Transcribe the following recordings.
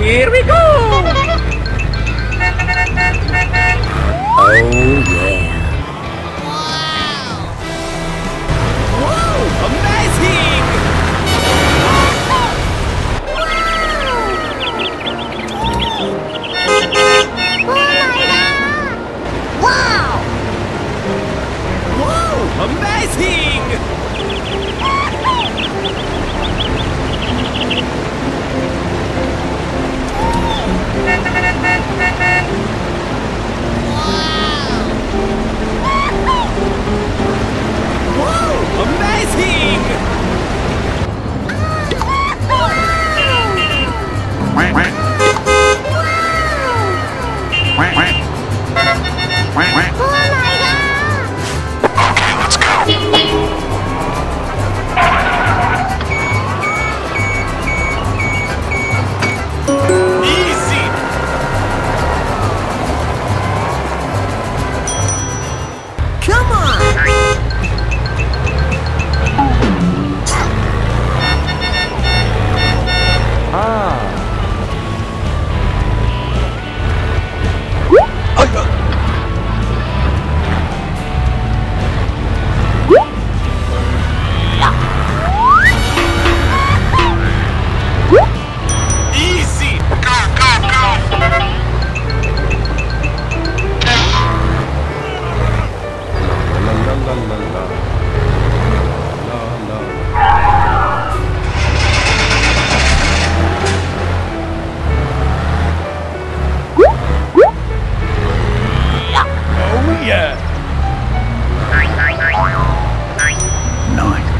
Here we go! Oh yeah! Wow! Whoa! Amazing! Wow! Oh my God! Wow! Whoa! Amazing!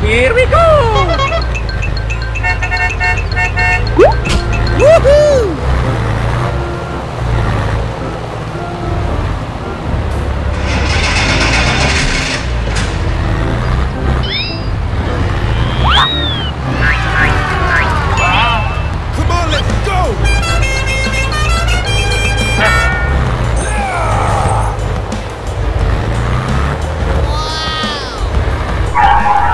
Here we go! Woohoo! Let's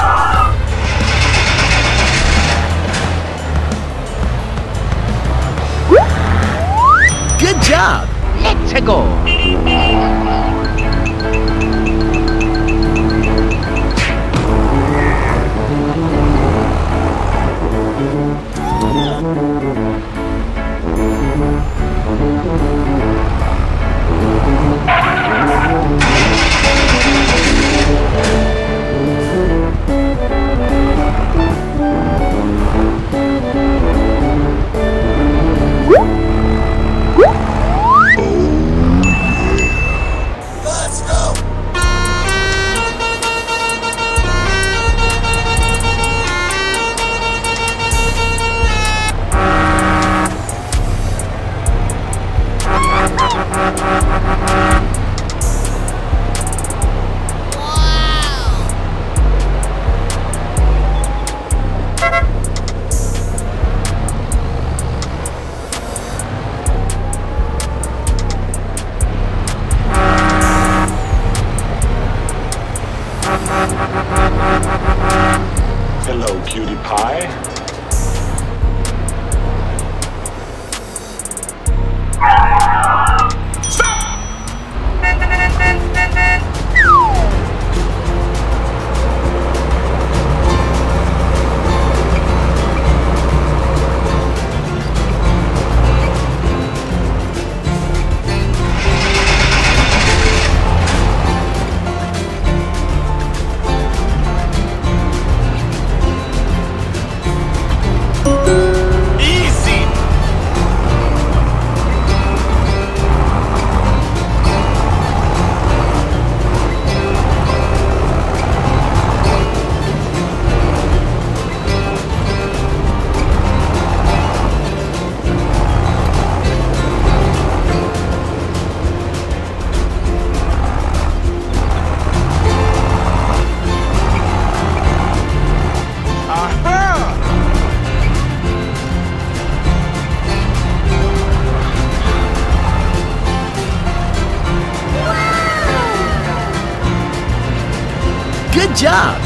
go! Hello, cutie pie. Good job!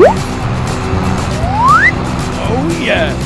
Oh yeah!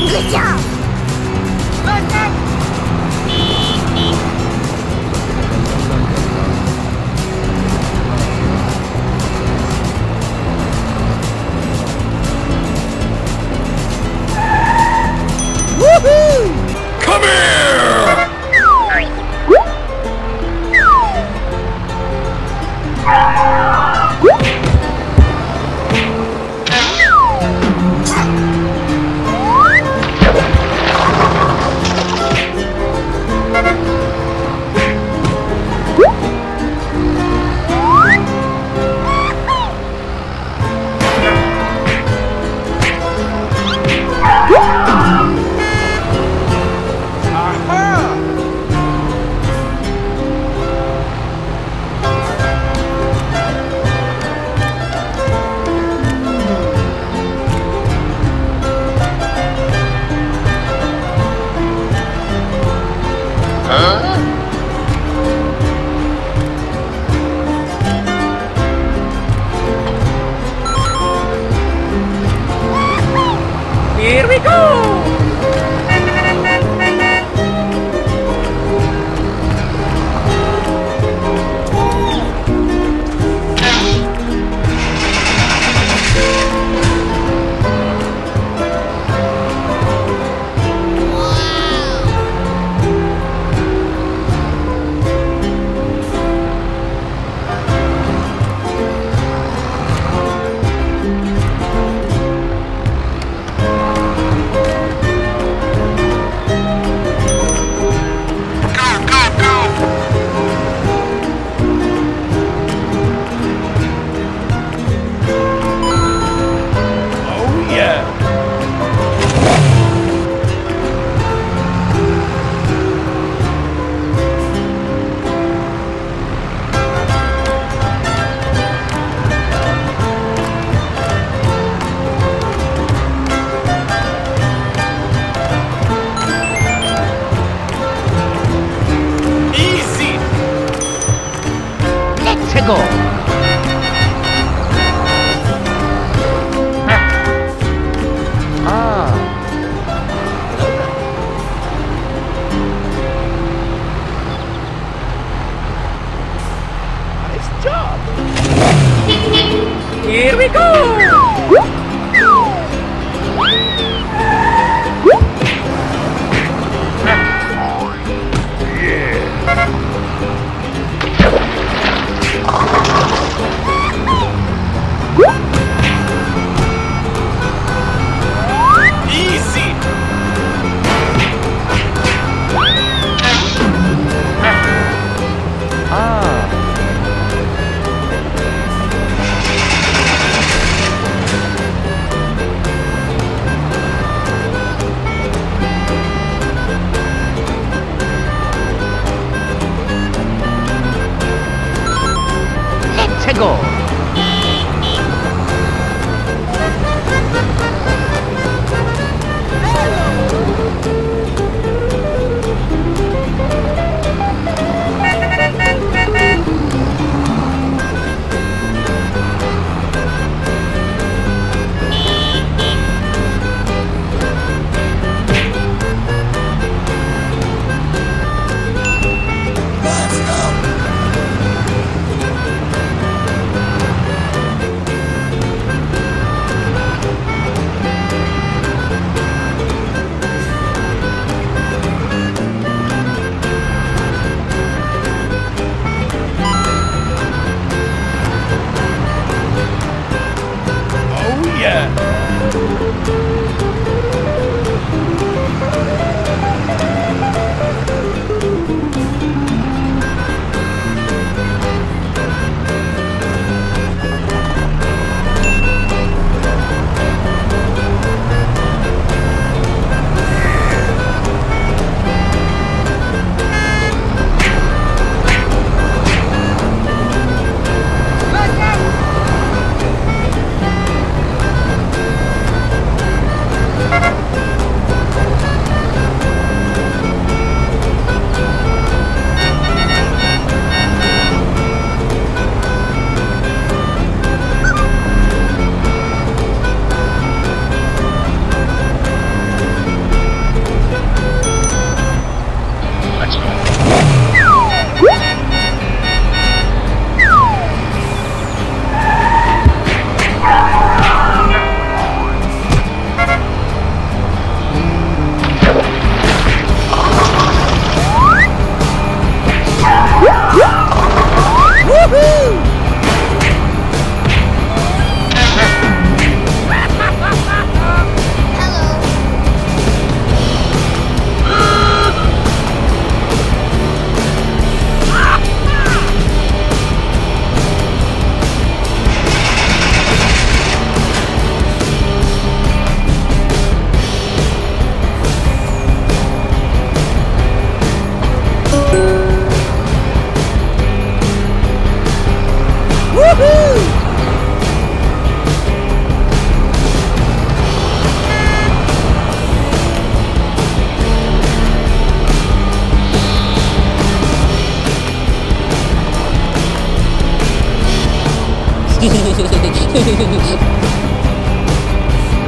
Good job! Woohoo! Come here! Here we go! Go! Go!